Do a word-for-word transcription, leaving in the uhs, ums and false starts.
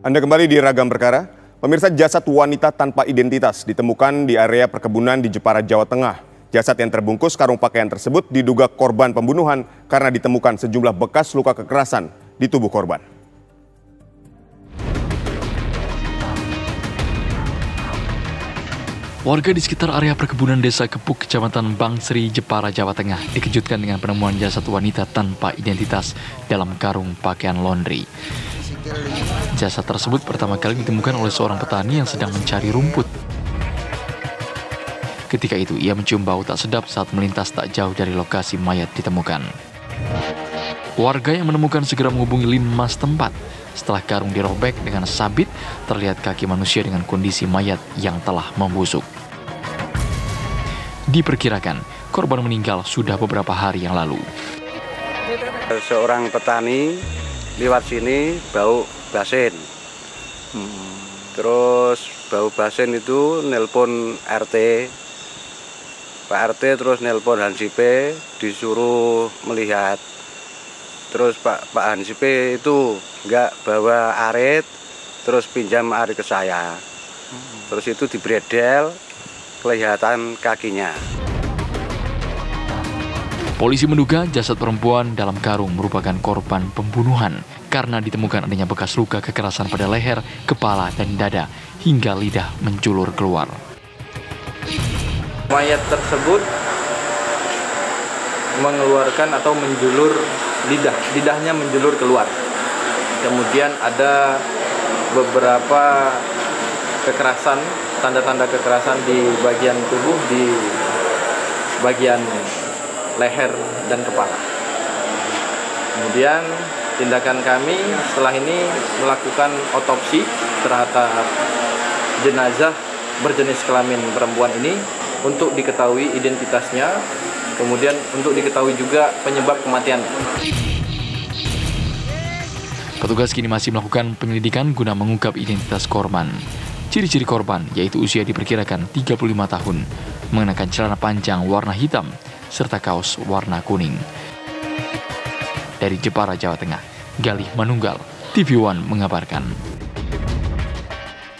Anda kembali di Ragam Perkara. Pemirsa, jasad wanita tanpa identitas ditemukan di area perkebunan di Jepara, Jawa Tengah. Jasad yang terbungkus karung pakaian tersebut diduga korban pembunuhan karena ditemukan sejumlah bekas luka kekerasan di tubuh korban. Warga di sekitar area perkebunan desa Kepuk, Kecamatan Bangsri, Jepara, Jawa Tengah dikejutkan dengan penemuan jasad wanita tanpa identitas dalam karung pakaian laundry. Jasad tersebut pertama kali ditemukan oleh seorang petani yang sedang mencari rumput. Ketika itu, ia mencium bau tak sedap saat melintas tak jauh dari lokasi mayat ditemukan. Warga yang menemukan segera menghubungi Linmas tempat. Setelah karung dirobek dengan sabit, terlihat kaki manusia dengan kondisi mayat yang telah membusuk. Diperkirakan, korban meninggal sudah beberapa hari yang lalu. Seorang petani lewat sini bau basin. Hmm. Terus bau basin itu nelpon R T. Pak R T terus nelpon Hansip, disuruh melihat. Terus Pak Pak Hansip itu enggak bawa arit, terus pinjam arit ke saya. Terus itu dibredel, kelihatan kakinya. Polisi menduga jasad perempuan dalam karung merupakan korban pembunuhan karena ditemukan adanya bekas luka kekerasan pada leher, kepala, dan dada hingga lidah menjulur keluar. Mayat tersebut mengeluarkan atau menjulur lidah, lidahnya menjulur keluar. Kemudian ada beberapa kekerasan, tanda-tanda kekerasan di bagian tubuh, di bagian leher dan kepala. Kemudian tindakan kami setelah ini melakukan otopsi terhadap jenazah berjenis kelamin perempuan ini untuk diketahui identitasnya, kemudian untuk diketahui juga penyebab kematian. Petugas kini masih melakukan penyelidikan guna mengungkap identitas korban. Ciri-ciri korban yaitu usia diperkirakan tiga puluh lima tahun, mengenakan celana panjang warna hitam, serta kaos warna kuning. Dari Jepara, Jawa Tengah, Galih Manunggal, T V One mengabarkan.